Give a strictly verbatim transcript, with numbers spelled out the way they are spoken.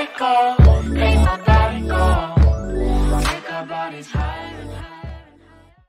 it go, make my body go, make our bodies high.